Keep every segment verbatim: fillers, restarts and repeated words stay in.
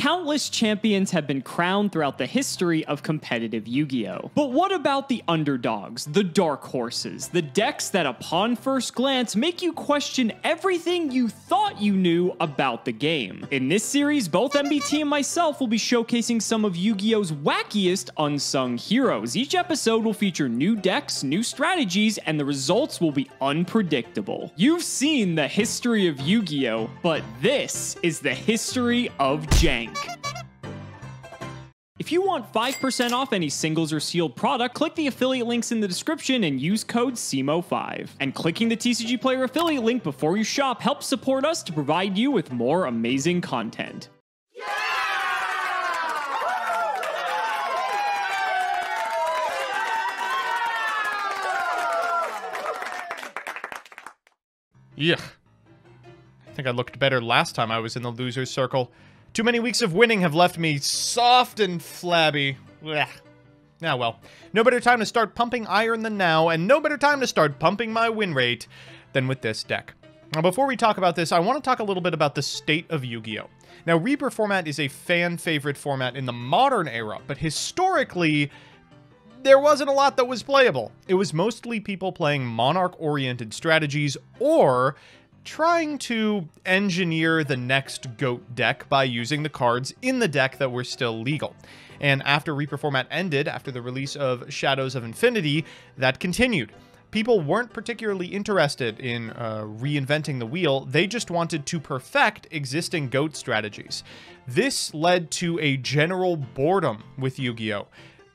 countless champions have been crowned throughout the history of competitive Yu-Gi-Oh! But what about the underdogs, the dark horses, the decks that upon first glance make you question everything you thought you knew about the game? In this series, both M B T and myself will be showcasing some of Yu-Gi-Oh!'s wackiest unsung heroes. Each episode will feature new decks, new strategies, and the results will be unpredictable. You've seen the history of Yu-Gi-Oh!, but this is the history of Jank. If you want five percent off any singles or sealed product, click the affiliate links in the description and use code C M O five. And clicking the T C G Player affiliate link before you shop helps support us to provide you with more amazing content. Yeah. I think I looked better last time I was in the loser's circle. Too many weeks of winning have left me soft and flabby. Blech. Ah, well. No better time to start pumping iron than now, and no better time to start pumping my win rate than with this deck. Now, before we talk about this, I want to talk a little bit about the state of Yu-Gi-Oh! Now, Reaper format is a fan-favorite format in the modern era, but historically, there wasn't a lot that was playable. It was mostly people playing monarch-oriented strategies or trying to engineer the next GOAT deck by using the cards in the deck that were still legal. And after Reaper format ended, after the release of Shadows of Infinity, that continued. People weren't particularly interested in uh, reinventing the wheel. They just wanted to perfect existing GOAT strategies. This led to a general boredom with Yu-Gi-Oh!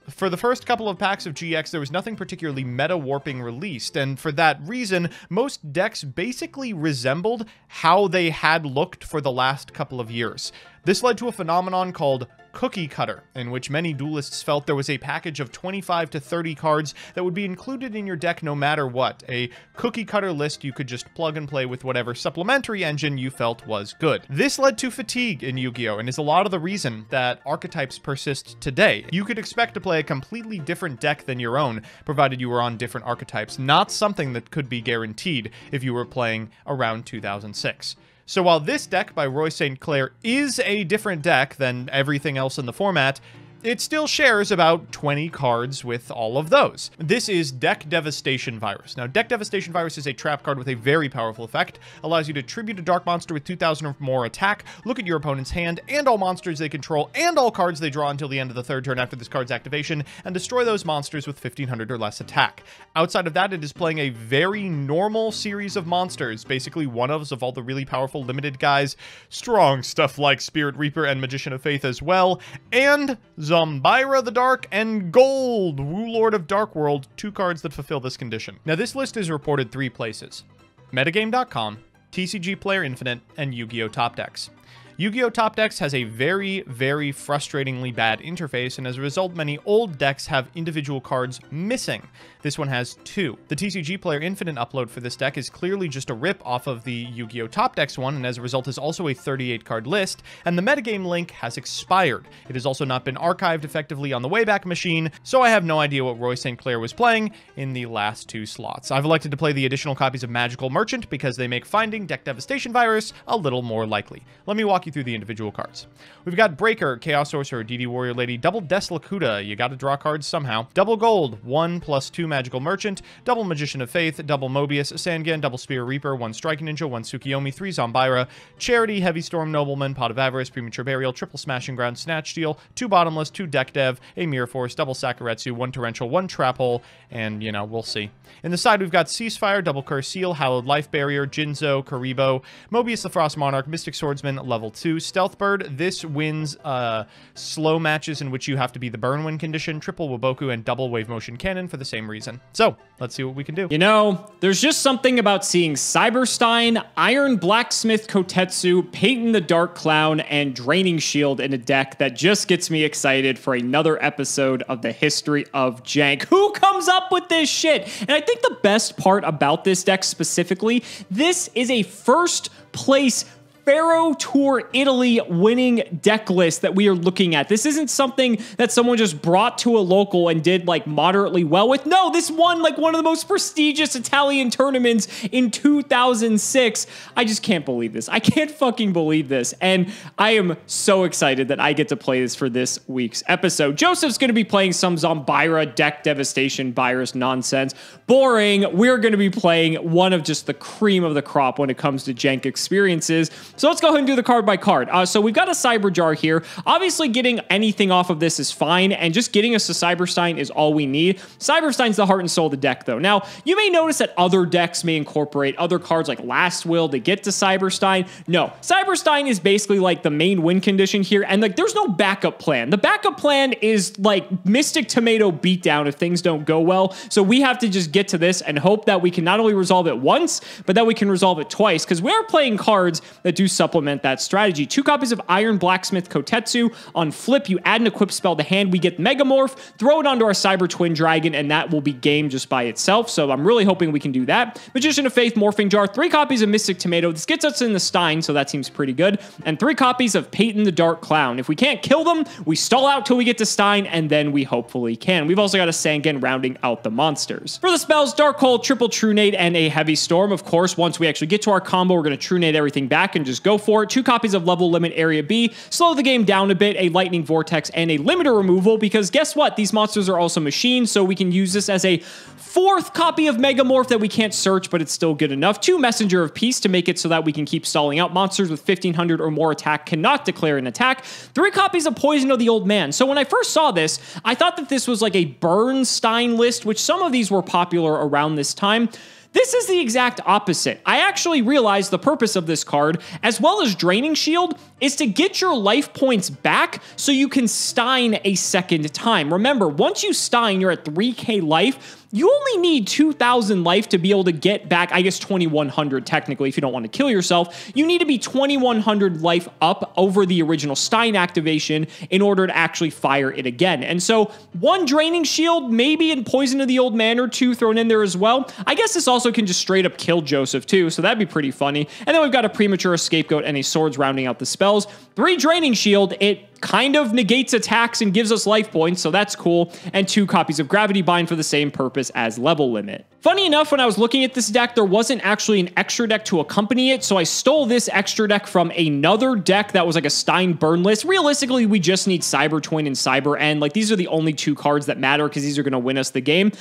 For the first couple of packs of G X, there was nothing particularly meta-warping released, and for that reason, most decks basically resembled how they had looked for the last couple of years. This led to a phenomenon called cookie cutter, in which many duelists felt there was a package of twenty-five to thirty cards that would be included in your deck no matter what, a cookie cutter list you could just plug and play with whatever supplementary engine you felt was good. This led to fatigue in Yu-Gi-Oh! And is a lot of the reason that archetypes persist today. You could expect to play a completely different deck than your own, provided you were on different archetypes, not something that could be guaranteed if you were playing around two thousand six. So while this deck by Roy Saint Clair is a different deck than everything else in the format, it still shares about twenty cards with all of those. This is Deck Devastation Virus. Now, Deck Devastation Virus is a trap card with a very powerful effect. Allows you to tribute a dark monster with two thousand or more attack, look at your opponent's hand, and all monsters they control, and all cards they draw until the end of the third turn after this card's activation, and destroy those monsters with fifteen hundred or less attack. Outside of that, it is playing a very normal series of monsters, basically one-ofs of all the really powerful limited guys, strong stuff like Spirit Reaper and Magician of Faith as well, and Zombyra the Dark, and Gold, Wu Lord of Dark World, two cards that fulfill this condition. Now, this list is reported three places: metagame dot com, T C G Player Infinite, and Yu-Gi-Oh! Topdecks. Yu-Gi-Oh! Topdecks has a very, very frustratingly bad interface, and as a result, many old decks have individual cards missing. This one has two. The T C G Player Infinite upload for this deck is clearly just a rip off of the Yu-Gi-Oh! Topdecks one, and as a result is also a thirty-eight card list, and the metagame link has expired. It has also not been archived effectively on the Wayback Machine, so I have no idea what Roy Saint Clair was playing in the last two slots. I've elected to play the additional copies of Magical Merchant because they make finding Deck Devastation Virus a little more likely. Let me walk you through the individual cards. We've got Breaker, Chaos Sorcerer, D D Warrior Lady, double Deslicuda, you gotta draw cards somehow, double Gold, one plus two Magical Merchant, double Magician of Faith, double Mobius, Sangan, double Spear Reaper, one Strike Ninja, one Tsukiyomi, three Zombyra, Charity, Heavy Storm, Nobleman, Pot of Avarice, Premature Burial, triple Smashing Ground, Snatch Deal, two Bottomless, two Deck Dev, a Mirror Force, double Sakuretsu, one Torrential, one Trap Hole, and, you know, we'll see. In the side, we've got Ceasefire, double Curse Seal, Hallowed Life Barrier, Jinzo, Karibo, Mobius the Frost Monarch, Mystic Swordsman, level two, Stealth Bird. This wins uh, slow matches in which you have to be the burn win condition, triple Woboku, and double Wave Motion Cannon for the same reason. So, let's see what we can do. You know, there's just something about seeing Cyberstein, Iron Blacksmith Kotetsu, Peyton the Dark Clown, and Draining Shield in a deck that just gets me excited for another episode of the History of Jank. Who comes up with this shit? And I think the best part about this deck specifically, this is a first place Pharaoh Tour Italy winning deck list that we are looking at. This isn't something that someone just brought to a local and did like moderately well with. No, this won like one of the most prestigious Italian tournaments in two thousand six. I just can't believe this. I can't fucking believe this. And I am so excited that I get to play this for this week's episode. Joseph's going to be playing some Zombyra Deck Devastation Virus nonsense. Boring. We're going to be playing one of just the cream of the crop when it comes to jank experiences. So let's go ahead and do the card by card. Uh, so we've got a Cyber Jar here. Obviously getting anything off of this is fine, and just getting us to Cyberstein is all we need. Cyberstein's the heart and soul of the deck though. Now, you may notice that other decks may incorporate other cards like Last Will to get to Cyberstein. No, Cyberstein is basically like the main win condition here, and like there's no backup plan. The backup plan is like Mystic Tomato beatdown if things don't go well. So we have to just get to this and hope that we can not only resolve it once, but that we can resolve it twice, because we're playing cards that do supplement that strategy. Two copies of Iron Blacksmith Kotetsu. On flip, you add an equip spell to hand. We get Megamorph, throw it onto our Cyber Twin Dragon, and that will be game just by itself. So I'm really hoping we can do that. Magician of Faith, Morphing Jar, three copies of Mystic Tomato. This gets us in the Stein, so that seems pretty good. And three copies of Peyton the Dark Clown. If we can't kill them, we stall out till we get to Stein, and then we hopefully can. We've also got a Sangan rounding out the monsters. For the spells, Dark Hole, Triple Trunade, and a Heavy Storm. Of course, once we actually get to our combo, we're going to Trunade everything back and just go for it. Two copies of Level Limit Area B, slow the game down a bit, a Lightning Vortex, and a Limiter Removal, because guess what? These monsters are also machines, so we can use this as a fourth copy of Megamorph that we can't search, but it's still good enough. Two Messenger of Peace to make it so that we can keep stalling out. Monsters with fifteen hundred or more attack cannot declare an attack. Three copies of Poison of the Old Man. So when I first saw this, I thought that this was like a Bernstein list, which some of these were popular around this time. This is the exact opposite. I actually realized the purpose of this card, as well as Draining Shield, is to get your life points back so you can Stein a second time. Remember, once you Stein, you're at three K life. You only need two thousand life to be able to get back, I guess, twenty-one hundred technically, if you don't want to kill yourself. You need to be twenty-one hundred life up over the original Stein activation in order to actually fire it again. And so one Draining Shield, maybe in Poison of the Old Man or two thrown in there as well. I guess this also can just straight up kill Joseph too, so that'd be pretty funny. And then we've got a Premature Scapegoat and a Swords rounding out the spells. Three Draining Shield, it kind of negates attacks and gives us life points, so that's cool. And two copies of Gravity Bind for the same purpose as Level Limit. Funny enough, when I was looking at this deck, there wasn't actually an extra deck to accompany it, so I stole this extra deck from another deck that was like a Stein burn list. Realistically, we just need Cyber Twin and Cyber End. Like, these are the only two cards that matter because these are going to win us the game.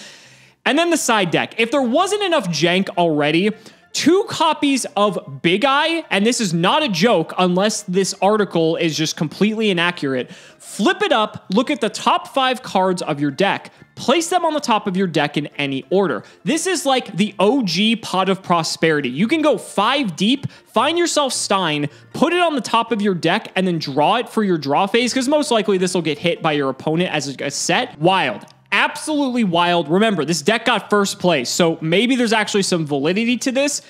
And then the side deck. If there wasn't enough jank already, two copies of Big Eye, and this is not a joke unless this article is just completely inaccurate. Flip it up, look at the top five cards of your deck. Place them on the top of your deck in any order. This is like the O G Pot of Prosperity. You can go five deep, find yourself Stein, put it on the top of your deck, and then draw it for your draw phase, because most likely this will get hit by your opponent as a set. Wild. Absolutely wild. Remember, this deck got first place, so maybe there's actually some validity to this.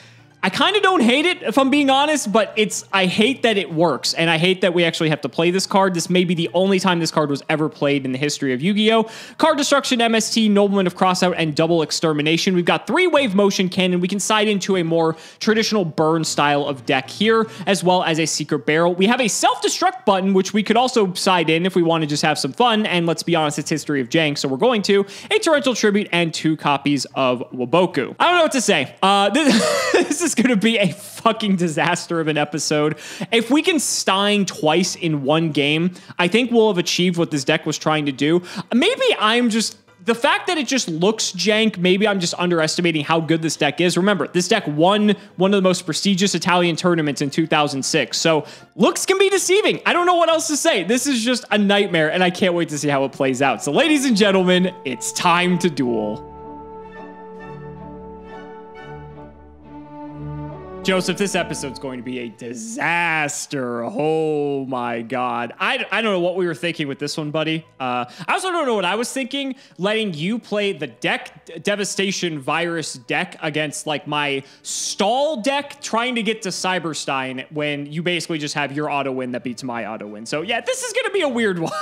I kind of don't hate it, if I'm being honest, but it's I hate that it works, and I hate that we actually have to play this card. This may be the only time this card was ever played in the history of Yu-Gi-Oh! Card Destruction, M S T, Nobleman of Crossout, and Double Extermination. We've got three Wave Motion Cannon. We can side into a more traditional burn style of deck here, as well as a Secret Barrel. We have a Self-Destruct button, which we could also side in if we want to just have some fun, and let's be honest, it's History of Jank, so we're going to. A Torrential Tribute and two copies of Woboku. I don't know what to say. Uh, this, this is going to be a fucking disaster of an episode. If we can Stein twice in one game, I think we'll have achieved what this deck was trying to do. Maybe I'm just... The fact that it just looks jank, maybe I'm just underestimating how good this deck is. Remember, this deck won one of the most prestigious Italian tournaments in two thousand six. So looks can be deceiving. I don't know what else to say. This is just a nightmare, and I can't wait to see how it plays out. So ladies and gentlemen, it's time to duel. Joseph, this episode's going to be a disaster. Oh my God. I, I don't know what we were thinking with this one, buddy. Uh, I also don't know what I was thinking, letting you play the Deck Devastation Virus deck against like my stall deck trying to get to Cyberstein when you basically just have your auto win that beats my auto win. So yeah, this is going to be a weird one.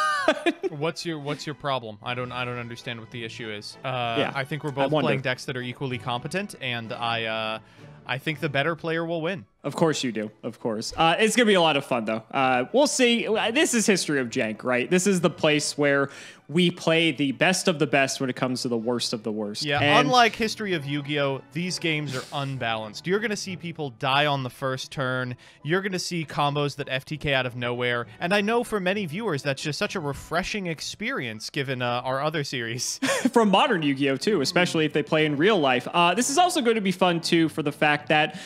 what's your, what's your problem? I don't, I don't understand what the issue is. Uh, yeah, I think we're both playing decks that are equally competent, and I, uh, I think the better player will win. Of course you do. Of course. Uh, it's going to be a lot of fun, though. Uh, we'll see. This is History of Jank, right? This is the place where we play the best of the best when it comes to the worst of the worst. Yeah, and unlike History of Yu-Gi-Oh!, these games are unbalanced. You're going to see people die on the first turn. You're going to see combos that F T K out of nowhere. And I know for many viewers, that's just such a refreshing experience, given uh, our other series. From modern Yu-Gi-Oh! too, especially if they play in real life. Uh, this is also going to be fun, too, for the fact that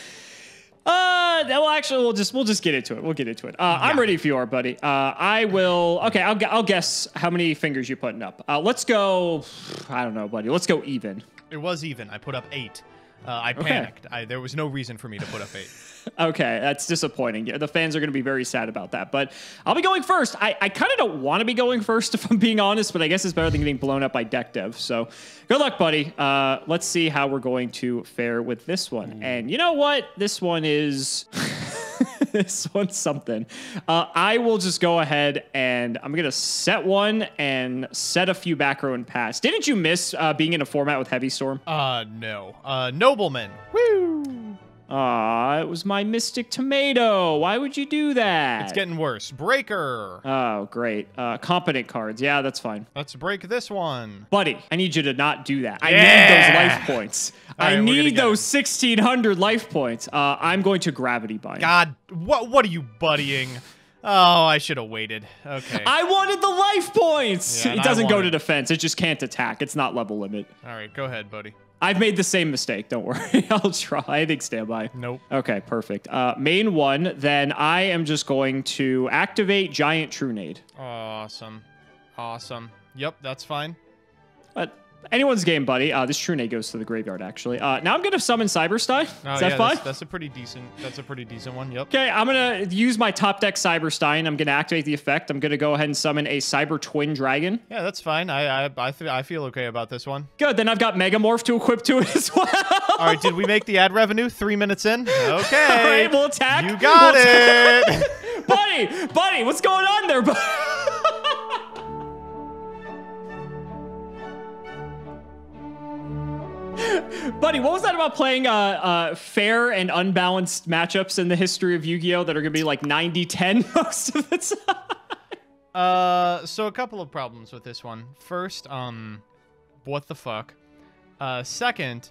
Uh, well, actually, we'll just we'll just get into it. We'll get into it. Uh, yeah. I'm ready if you are, buddy. Uh, I will. Okay, I'll I'll guess how many fingers you're putting up. Uh, let's go. I don't know, buddy. Let's go even. It was even. I put up eight. Uh, I panicked. Okay. I, there was no reason for me to put up eight. Okay, that's disappointing. The fans are going to be very sad about that, but I'll be going first. I, I kind of don't want to be going first, if I'm being honest, but I guess it's better than getting blown up by Deck Dev. So good luck, buddy. Uh, let's see how we're going to fare with this one. Mm. And you know what? This one is... this one's something. Uh, I will just go ahead and I'm going to set one and set a few back row and pass. Didn't you miss uh, being in a format with Heavy Storm? Uh, no. Uh, Nobleman. Woo! Aw, it was my Mystic Tomato. Why would you do that? It's getting worse. Breaker. Oh, great. Uh, competent cards. Yeah, that's fine. Let's break this one. Buddy, I need you to not do that. I yeah! need those life points. All I right, need those sixteen hundred life points. Uh, I'm going to gravity bind. God, what, what are you buddying? Oh, I should have waited. Okay. I wanted the life points. Yeah, it doesn't go to defense. It just can't attack. It's not level limit. All right, go ahead, buddy. I've made the same mistake. Don't worry. I'll try. I think standby. Nope. Okay, perfect. Uh, main one. Then I am just going to activate Giant Trunade. Awesome. Awesome. Yep, that's fine. But anyone's game, buddy. Uh, this Trunade goes to the graveyard, actually. Uh, now I'm going to summon Cyberstein. Is oh, that yeah, fine? That's, that's a pretty decent That's a pretty decent one. Yep. Okay, I'm going to use my top deck Cyberstein. I'm going to activate the effect. I'm going to go ahead and summon a Cyber Twin Dragon. Yeah, that's fine. I I, I, I feel okay about this one. Good. Then I've got Megamorph to equip to it as well. All right, did we make the ad revenue? Three minutes in? Okay. All right, we'll attack. You got we'll it. buddy, buddy, what's going on there, buddy? Buddy, what was that about playing uh, uh, fair and unbalanced matchups in the history of Yu-Gi-Oh! That are going to be like ninety ten most of the time? Uh, so a couple of problems with this one. First, um, what the fuck? Uh, second,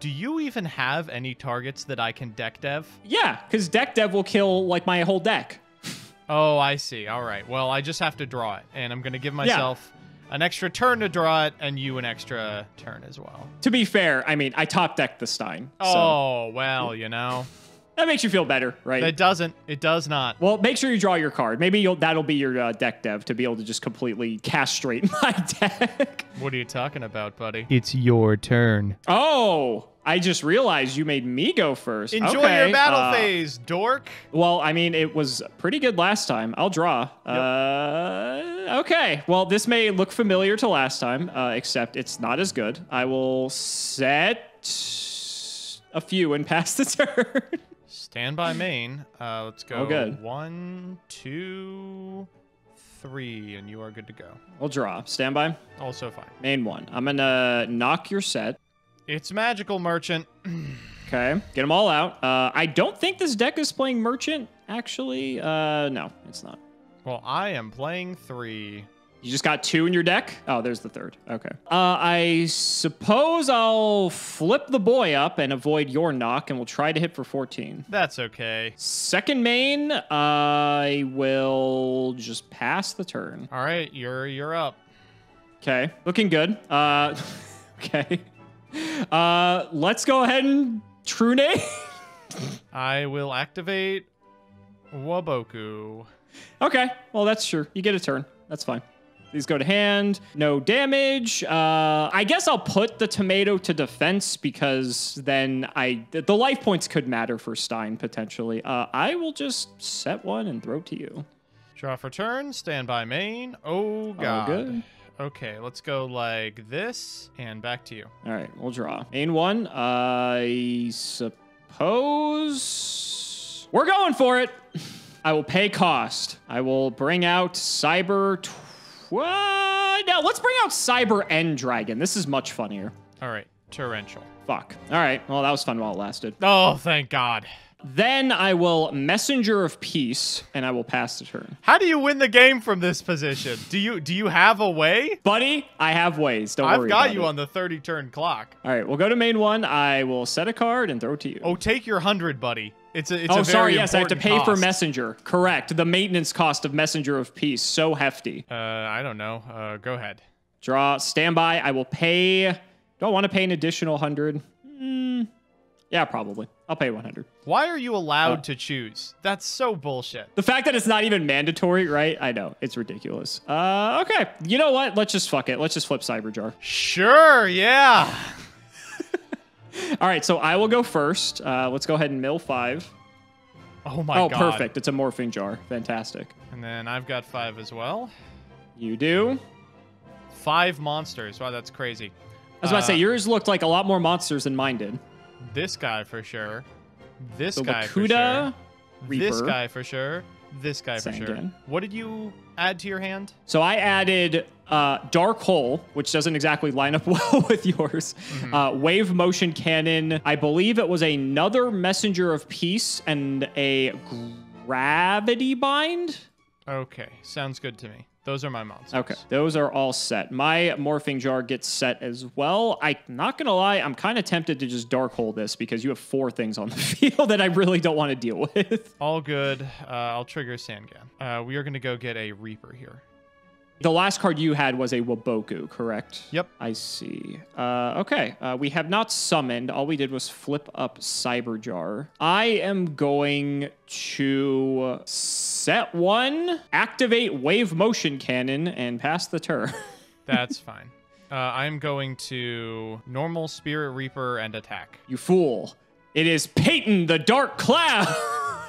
do you even have any targets that I can deck dev? Yeah, because deck dev will kill like my whole deck. Oh, I see. All right. Well, I just have to draw it, and I'm going to give myself... Yeah. An extra turn to draw it, and you an extra turn as well. To be fair, I mean, I top decked the Stein. So. Oh, well, you know. That makes you feel better, right? It doesn't. It does not. Well, make sure you draw your card. Maybe you'll, that'll be your uh, deck dev to be able to just completely castrate my deck. What are you talking about, buddy? It's your turn. Oh, I just realized you made me go first. Enjoy okay. your battle uh, phase, dork. Well, I mean, it was pretty good last time. I'll draw. Yep. Uh, okay. Well, this may look familiar to last time, uh, except it's not as good. I will set a few and pass the turn. Stand by main. Uh, let's go. Oh, good. One, two, three, and you are good to go. I'll draw. Stand by. Also fine. Main one. I'm going to knock your set. It's Magical Merchant. Okay, get them all out. Uh, I don't think this deck is playing Merchant, actually. Uh, no, it's not. Well, I am playing three. You just got two in your deck? Oh, there's the third. Okay. Uh, I suppose I'll flip the boy up and avoid your knock, and we'll try to hit for fourteen. That's okay. Second main, uh, I will just pass the turn. All right, you're, you're up. Okay, looking good. Uh, okay. Uh, let's go ahead and Trunade. I will activate Woboku. Okay, well, that's sure. You get a turn. That's fine. These go to hand. No damage. Uh, I guess I'll put the tomato to defense because then I the life points could matter for Stein, potentially. Uh, I will just set one and throw to you. Draw for turn. Stand by main. Oh, God. Oh, good. Okay, let's go like this, and back to you. All right, we'll draw. Main one, uh, I suppose... We're going for it! I will pay cost. I will bring out Cyber... Tw uh, no, let's bring out Cyber End Dragon. This is much funnier. All right, Torrential. Fuck. All right, well, that was fun while it lasted. Oh, thank God. Then I will Messenger of Peace, and I will pass the turn. How do you win the game from this position? Do you do you have a way? Buddy, I have ways. Don't I've worry about I've got you it. on the thirty turn clock. All right, we'll go to main one. I will set a card and throw it to you. Oh, take your one hundred, buddy. It's a, it's oh, a very sorry, yes, I have to pay cost. for Messenger. Correct. The maintenance cost of Messenger of Peace. So hefty. Uh, I don't know. Uh, go ahead. Draw. Stand by. I will pay. Do I want to pay an additional one hundred? Mm, yeah, probably. I'll pay one hundred. Why are you allowed uh, to choose? That's so bullshit. The fact that it's not even mandatory, right? I know. It's ridiculous. Uh, okay. You know what? Let's just fuck it. Let's just flip Cyber Jar. Sure. Yeah. All right, so I will go first. Uh, let's go ahead and mill five. Oh, my oh, God. Oh, perfect. It's a Morphing Jar. Fantastic. And then I've got five as well. You do? Five monsters. Wow, that's crazy. I was about uh, to say, yours looked like a lot more monsters than mine did. This guy for sure. This the guy Wakuda, for sure. Reaper. This guy for sure. This guy for Sangan. sure. What did you add to your hand? So I added uh, Dark Hole, which doesn't exactly line up well with yours. Mm-hmm. uh, Wave Motion Cannon. I believe it was another Messenger of Peace and a Gravity Bind. Okay, sounds good to me. Those are my monsters. Okay, those are all set. My Morphing Jar gets set as well. I'm not going to lie, I'm kind of tempted to just Dark Hole this because you have four things on the field that I really don't want to deal with. All good. Uh, I'll trigger Sangan. Uh, we are going to go get a Reaper here. The last card you had was a Woboku, correct? Yep. I see. Uh, okay, uh, we have not summoned. All we did was flip up Cyber Jar. I am going to set one, activate Wave Motion Cannon, and pass the turn. That's fine. Uh, I'm going to normal Spirit Reaper and attack. You fool. It is Peyton the Dark Clown.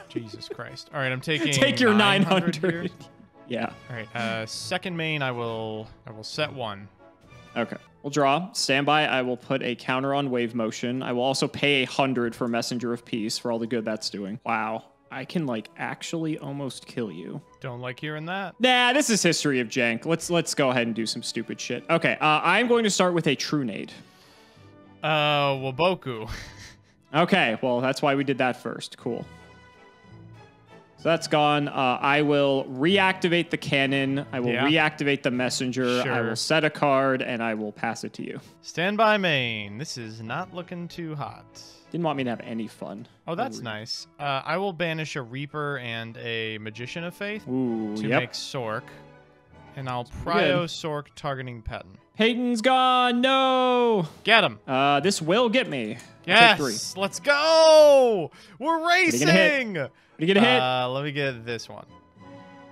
Jesus Christ. All right, I'm taking Take your nine hundred. nine hundred. Yeah. All right. Uh, second main, I will I will set one. Okay. We'll draw. Standby. I will put a counter on Wave Motion. I will also pay a hundred for Messenger of Peace for all the good that's doing. Wow. I can like actually almost kill you. Don't like hearing that. Nah. This is History of Jank. Let's let's go ahead and do some stupid shit. Okay. Uh, I'm going to start with a True Nade. Uh, Woboku. Okay. Well, that's why we did that first. Cool. That's gone. Uh, I will reactivate the cannon. I will yeah. reactivate the messenger. Sure. I will set a card, and I will pass it to you. Standby main. This is not looking too hot. Didn't want me to have any fun. Oh, that's Ooh. nice. Uh, I will banish a Reaper and a Magician of Faith Ooh, to yep. make Sork. And I'll Pryo Sork targeting Peyton. Peyton's gone. No. Get him. Uh, this will get me. Yes. Take three. Let's go. We're racing. You get a hit. Uh, let me get this one.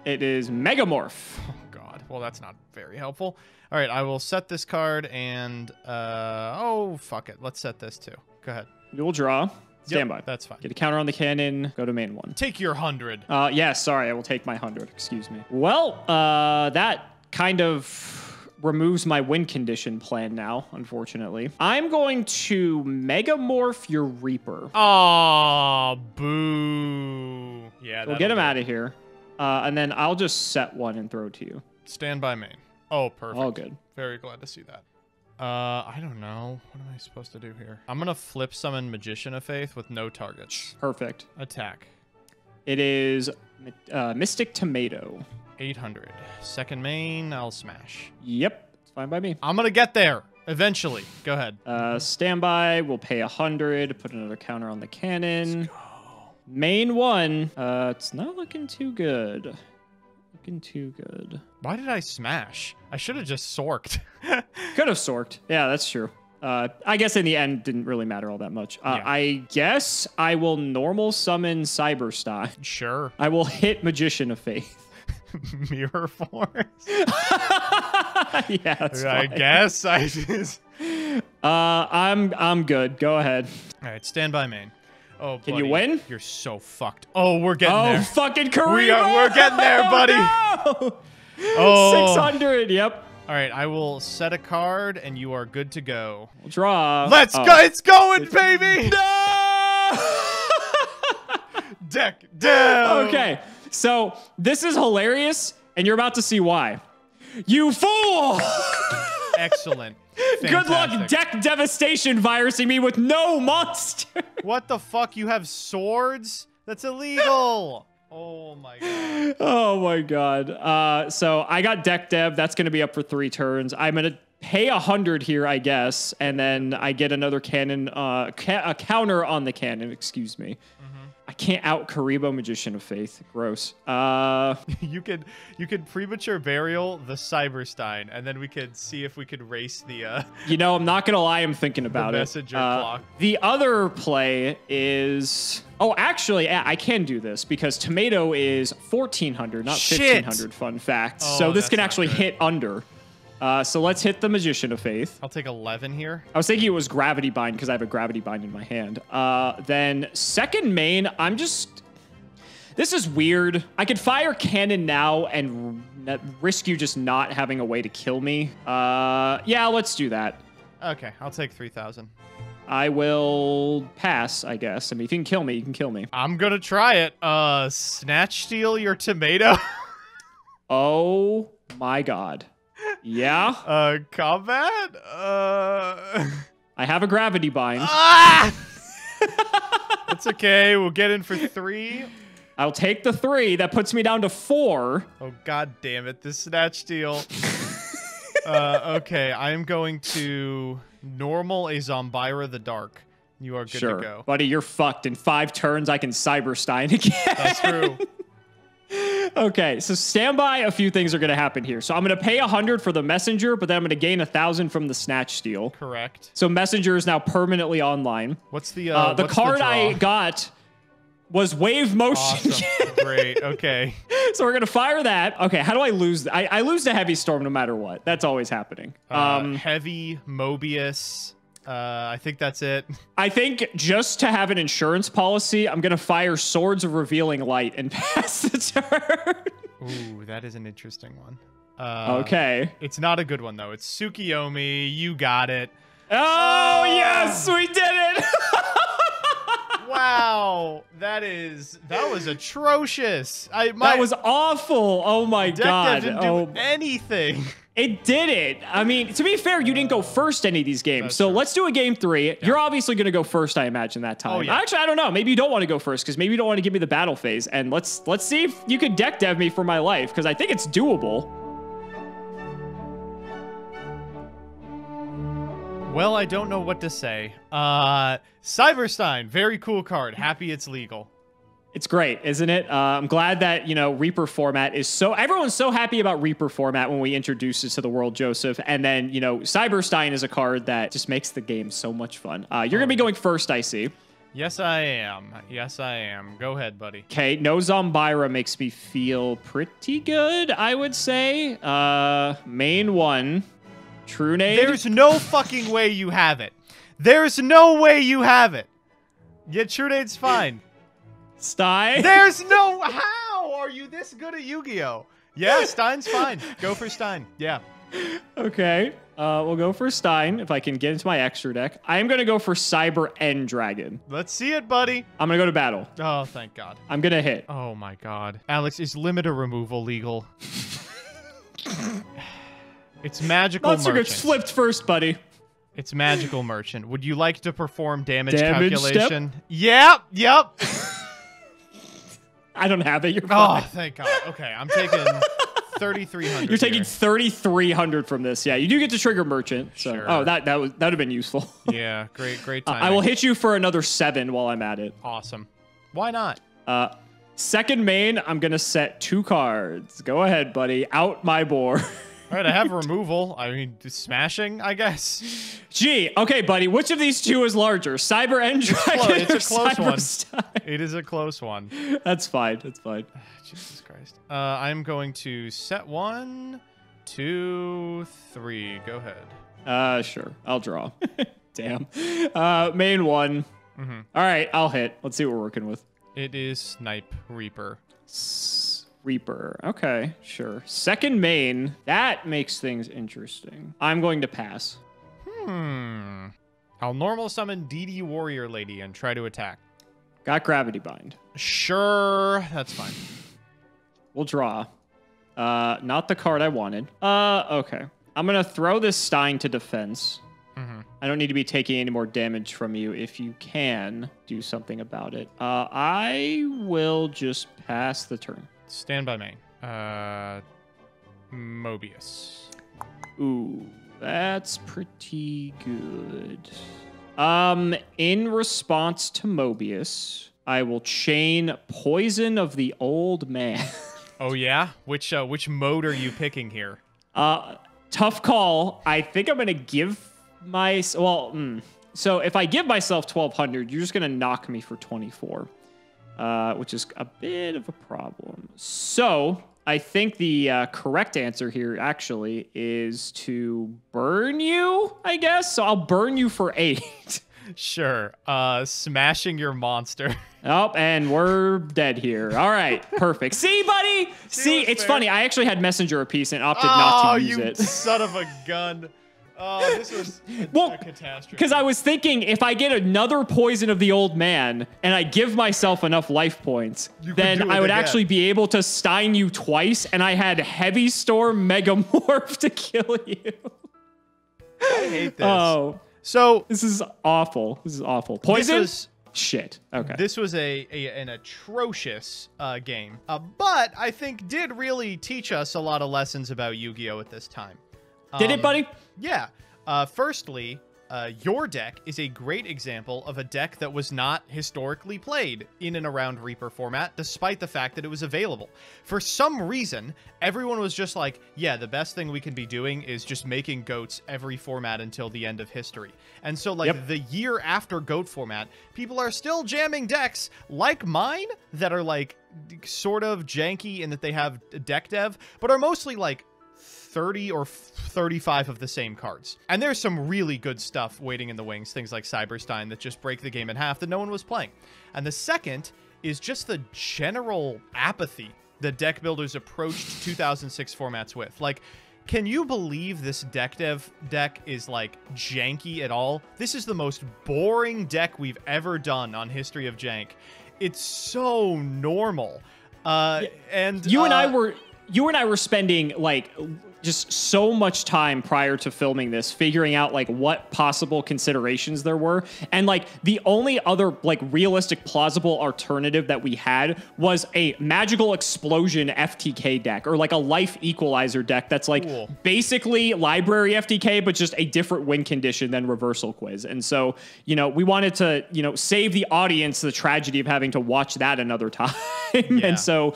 It is Megamorph. Oh, God. Well, that's not very helpful. All right. I will set this card and... Uh, oh, fuck it. Let's set this, too. Go ahead. You'll draw. Standby. Yep, that's fine. Get a counter on the cannon. Go to main one. Take your one hundred. Uh, yeah, sorry. I will take my one hundred. Excuse me. Well, uh, that kind of... removes my win condition plan now, unfortunately. I'm going to Megamorph your Reaper. Aw, boo. Yeah, we'll get him out of here. Uh, and then I'll just set one and throw to you. Stand by main. Oh, perfect. All good. Very glad to see that. Uh, I don't know. What am I supposed to do here? I'm going to flip summon Magician of Faith with no targets. Perfect. Attack. It is uh, Mystic Tomato. eight hundred. Second main, I'll smash. Yep, it's fine by me. I'm gonna get there eventually. Go ahead. Uh, standby. We'll pay one hundred. Put another counter on the cannon. Let's go. Main one. Uh, it's not looking too good. Looking too good. Why did I smash? I should have just sorked. Could have sorked. Yeah, that's true. Uh, I guess in the end, didn't really matter all that much. Uh, yeah. I guess I will normal summon Cyberstein. Sure. I will hit Magician of Faith. Mirror Force. Yeah, that's I fine. guess I just. Uh, I'm I'm good. Go ahead. All right, standby main. Oh, can buddy, you win? You're so fucked. Oh, we're getting oh, there. Oh, fucking Karima. We are. We're getting there, buddy. Oh, no! Oh, six hundred. Yep. All right, I will set a card, and you are good to go. We'll draw. Let's oh. go. It's going, it's baby. No. Deck down. Okay. So this is hilarious, and you're about to see why. You fool! Excellent. Fantastic. Good luck Deck Devastation Virusing me with no monster. What the fuck? You have swords? That's illegal. Oh my god. Oh my god. Uh, so I got Deck Dev. That's going to be up for three turns. I'm going to pay one hundred here, I guess, and then I get another cannon, uh, ca a counter on the cannon, excuse me. Mm-hmm. I can't out Karibo Magician of Faith. Gross. Uh, you could you could premature burial the Cyberstein, and then we could see if we could race the... Uh, you know, I'm not going to lie, I'm thinking about the messenger it. Messenger uh, clock. The other play is... Oh, actually, I can do this because Tomato is fourteen hundred, not Shit. fifteen hundred, fun fact. Oh, so this can actually good. hit under. Uh, so let's hit the Magician of Faith. I'll take eleven here. I was thinking it was Gravity Bind because I have a Gravity Bind in my hand. Uh, then second main, I'm just... This is weird. I could fire Cannon now and risk you just not having a way to kill me. Uh, yeah, let's do that. Okay, I'll take three thousand. I will pass, I guess. I mean, if you can kill me, you can kill me. I'm going to try it. Uh, Snatch Deal your tomato. Oh, my God. Yeah. Uh, combat? Uh... I have a gravity bind. Ah! That's okay. We'll get in for three. I'll take the three. That puts me down to four. Oh, god damn it. This snatch deal. uh, okay. I'm going to normal a Zombyra the Dark. You are good sure. to go. Buddy, you're fucked. In five turns, I can Cyberstein again. That's true. Okay, so stand by. A few things are going to happen here. So I'm going to pay one hundred for the Messenger, but then I'm going to gain one thousand from the Snatch Steal. Correct. So Messenger is now permanently online. What's the... Uh, uh, the what's card the I got was Wave Motion. Awesome. Great, okay. So we're going to fire that. Okay, how do I lose? I, I lose to Heavy Storm no matter what. That's always happening. Um, uh, heavy, Mobius... Uh, I think that's it. I think just to have an insurance policy, I'm going to fire Swords of Revealing Light and pass the turn. Ooh, that is an interesting one. Uh, okay. It's not a good one, though. It's Tsukiyomi. You got it. Oh, oh. Yes, we did it. Wow, that is that was atrocious. I my, That was awful. Oh my Deck god. Didn't do oh. anything. It did it. I mean, to be fair, you didn't go first any of these games. That's so true. Let's do a game three. Yeah. You're obviously going to go first, I imagine, that time. Oh, yeah. Actually, I don't know. Maybe you don't want to go first because maybe you don't want to give me the battle phase. And let's let's see if you could deck dev me for my life because I think it's doable. Well, I don't know what to say. Uh, Cyberstein, very cool card. Happy it's legal. It's great, isn't it? Uh, I'm glad that, you know, Reaper format is so... Everyone's so happy about Reaper format when we introduced it to the world, Joseph. And then, you know, Cyberstein is a card that just makes the game so much fun. Uh, you're going to be going first, I see. Yes, I am. Yes, I am. Go ahead, buddy. Okay, no Zombyra makes me feel pretty good, I would say. Uh, main one. True name. There's no fucking way you have it. There's no way you have it. Yeah, True name's fine. Stein. There's no how are you this good at Yu-Gi-Oh? Yeah, Stein's fine. Go for Stein. Yeah. Okay. Uh, we'll go for Stein if I can get into my extra deck. I am gonna go for Cyber End Dragon. Let's see it, buddy. I'm gonna go to battle. Oh, thank God. I'm gonna hit. Oh my God. Alex, is limiter removal legal? It's magical Monster merchant. Gets flipped first, buddy. It's magical merchant. Would you like to perform damage, damage calculation? Step? Yep, yep. I don't have it. You're fine. Oh, thank God. Okay, I'm taking thirty-three hundred. You're taking thirty-three hundred from this. Yeah, you do get to trigger merchant. So. Sure. Oh, that that was that would have been useful. Yeah, great, great time. Uh, I will hit you for another seven while I'm at it. Awesome. Why not? Uh, second main, I'm gonna set two cards. Go ahead, buddy. Out my board. All right, I have removal. I mean, smashing, I guess. Gee, okay, buddy. Which of these two is larger? Cyber End Dragon it's, it's a close Cyber one. Stein? It is a close one. That's fine. That's fine. Jesus Christ. Uh, I'm going to set one, two, three. Go ahead. Uh, sure. I'll draw. Damn. Uh, main one. Mm-hmm. All right, I'll hit. Let's see what we're working with. It is Snipe Reaper. S Reaper. Okay, sure. Second main. That makes things interesting. I'm going to pass. Hmm. I'll normal summon D D Warrior Lady and try to attack. Got Gravity Bind. Sure. That's fine. We'll draw. Uh, not the card I wanted. Uh, okay. I'm going to throw this Stein to defense. Mm-hmm. I don't need to be taking any more damage from you if you can do something about it. Uh, I will just pass the turn. Stand by me. Uh, Mobius. Ooh, that's pretty good. Um, in response to Mobius, I will chain Poison of the Old Man. Oh yeah? Which uh, which mode are you picking here? Uh, tough call. I think I'm gonna give my well. Mm, so if I give myself twelve hundred, you're just gonna knock me for twenty-four, uh, which is a bit of a problem. So I think the uh, correct answer here actually is to burn you, I guess. So I'll burn you for eight. Sure. Uh, smashing your monster. Oh, and we're dead here. All right. Perfect. See, buddy? See, See it's fair. Funny. I actually had Messenger of Peace and opted oh, not to use it. Oh, you son of a gun. Oh, this was a, well, a catastrophe. Because I was thinking, if I get another Poison of the Old Man and I give myself enough life points, you then I would again. actually be able to Stein you twice, and I had Heavy Storm Megamorph to kill you. I hate this. Oh, so this is awful. This is awful. Poison? This was, Shit. Okay. This was a, a an atrocious uh, game, uh, but I think did really teach us a lot of lessons about Yu-Gi-Oh! At this time. Did um, it, buddy? Yeah. Uh, firstly, uh, your deck is a great example of a deck that was not historically played in and around Reaper format, despite the fact that it was available. For some reason, everyone was just like, yeah, the best thing we can be doing is just making GOATs every format until the end of history. And so, like, yep. the year after GOAT format, people are still jamming decks like mine that are, like, sort of janky in that they have deck dev, but are mostly, like, thirty or thirty-five of the same cards. And there's some really good stuff waiting in the wings, things like Cyberstein that just break the game in half that no one was playing. And the second is just the general apathy that deck builders approached two thousand six formats with. Like, can you believe this deck dev deck is, like, janky at all? This is the most boring deck we've ever done on History of Jank. It's so normal. Uh, yeah. And you uh, and I were... You and I were spending, like, just so much time prior to filming this, figuring out, like, what possible considerations there were. And, like, the only other, like, realistic, plausible alternative that we had was a Magical Explosion F T K deck, or, like, a Life Equalizer deck that's, like, cool. basically Library F T K, but just a different win condition than Reversal Quiz. And so, you know, we wanted to, you know, save the audience the tragedy of having to watch that another time. Yeah. And so...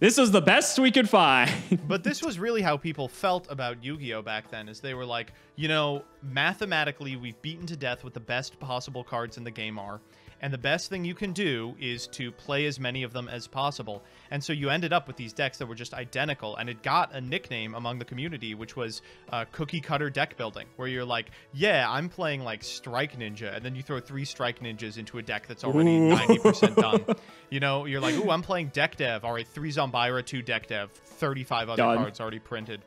this was the best we could find. But this was really how people felt about Yu-Gi-Oh! Back then, is they were like, you know, mathematically, we've beaten to death what the best possible cards in the game are, and the best thing you can do is to play as many of them as possible. And so you ended up with these decks that were just identical, and it got a nickname among the community, which was uh, cookie-cutter deck building, where you're like, yeah, I'm playing, like, Strike Ninja, and then you throw three Strike Ninjas into a deck that's already ninety percent done. You know, you're like, ooh, I'm playing Deck Dev. All right, three Zombyra, two Deck Dev, thirty-five other done. cards already printed.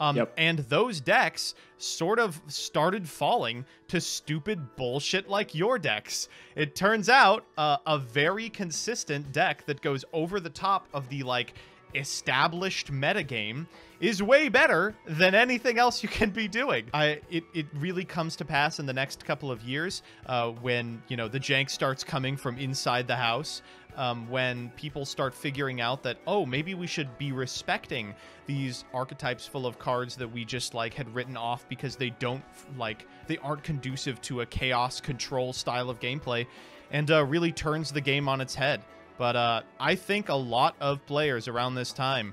Um, yep. And those decks sort of started falling to stupid bullshit like your decks. It turns out uh, a very consistent deck that goes over the top of the, like, established metagame is way better than anything else you can be doing. I, it, it really comes to pass in the next couple of years uh, when, you know, the jank starts coming from inside the house. Um, when people start figuring out that, oh, maybe we should be respecting these archetypes full of cards that we just, like, had written off because they don't, like, they aren't conducive to a chaos control style of gameplay, and uh, really turns the game on its head. But uh, I think a lot of players around this time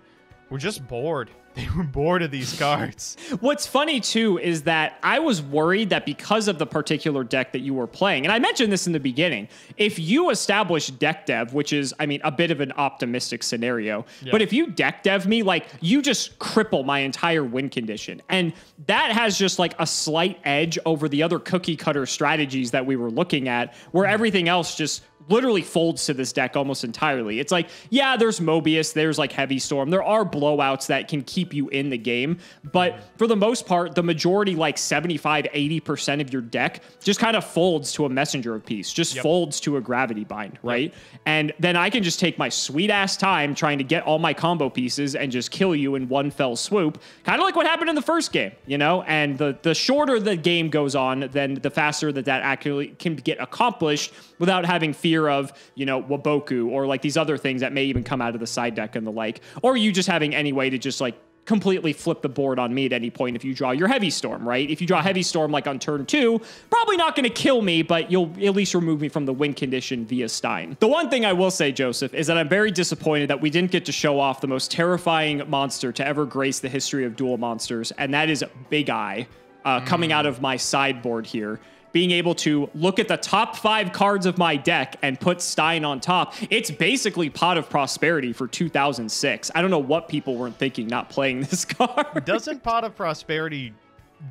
were just bored. They were bored of these cards. What's funny, too, is that I was worried that because of the particular deck that you were playing, and I mentioned this in the beginning, if you establish deck dev, which is, I mean, a bit of an optimistic scenario, yeah. but if you deck dev me, like, you just cripple my entire win condition. And that has just, like, a slight edge over the other cookie cutter strategies that we were looking at, where mm-hmm. everything else just literally folds to this deck almost entirely. It's like, yeah, there's Mobius, there's like Heavy Storm. There are blowouts that can keep you in the game. But for the most part, the majority, like seventy-five, eighty percent of your deck just kind of folds to a Messenger of Peace, just yep. folds to a Gravity Bind, right? Yep. And then I can just take my sweet ass time trying to get all my combo pieces and just kill you in one fell swoop. Kind of like what happened in the first game, you know? And the, the shorter the game goes on, then the faster that that actually can get accomplished without having fear of, you know, Woboku or like these other things that may even come out of the side deck and the like, or you just having any way to just like completely flip the board on me at any point if you draw your Heavy Storm, right? If you draw Heavy Storm like on turn two, probably not going to kill me, but you'll at least remove me from the win condition via Stein. The one thing I will say, Joseph, is that I'm very disappointed that we didn't get to show off the most terrifying monster to ever grace the history of dual monsters, and that is Big Eye uh, mm. coming out of my sideboard here. Being able to look at the top five cards of my deck and put Stein on top. It's basically Pot of Prosperity for two thousand six. I don't know what people weren't thinking not playing this card. Doesn't Pot of Prosperity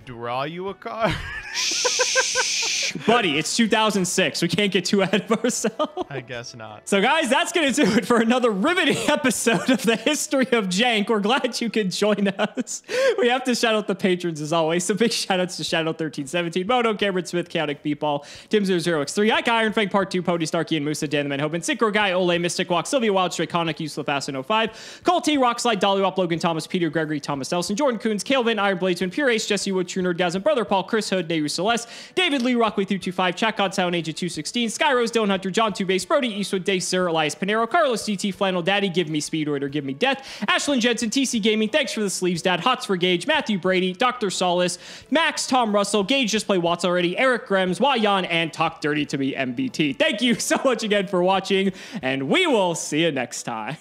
draw you a card? Shh, buddy, it's two thousand six. We can't get too ahead of ourselves. I guess not. So guys, that's going to do it for another riveting episode of the History of Jank. We're glad you could join us. We have to shout out the patrons as always. So big shout outs to Shadow thirteen seventeen, Moto, Cameron Smith, Chaotic Beatball, Tim zero zero x three, Ike, Iron Frank, Part two, Pody, Starkey, and Musa, Dan the Manhoven, Synchro Guy, Ole, Mystic Walk, Sylvia Wild, Strayconic, Useful Fasten oh five, Cole T, Rockslide, Dollywop, Logan Thomas, Peter Gregory, Thomas Nelson, Jordan Coons, Calvin, Iron Bladesman, Pure Ace, Jesse Wood, True Nerdgasm, Brother Paul, Chris Hood, Neu Celeste, David Lee, Rockley three two five, Chat God, Silent Agent two sixteen, Skyros, Dylan Hunter, John Two Base, Brody, Eastwood, Day, Sarah, Elias Pinero, Carlos D T, Flannel Daddy, Give Me Speed Order, Give Me Death, Ashlyn Jensen, T C Gaming, Thanks for the Sleeves, Dad, Hots for Gage, Matthew Brady, Doctor Solace, Max, Tom Russell, Gage Just Play Watts Already, Eric Grems, Wayan, and Talk Dirty to Me M B T. Thank you so much again for watching, and we will see you next time.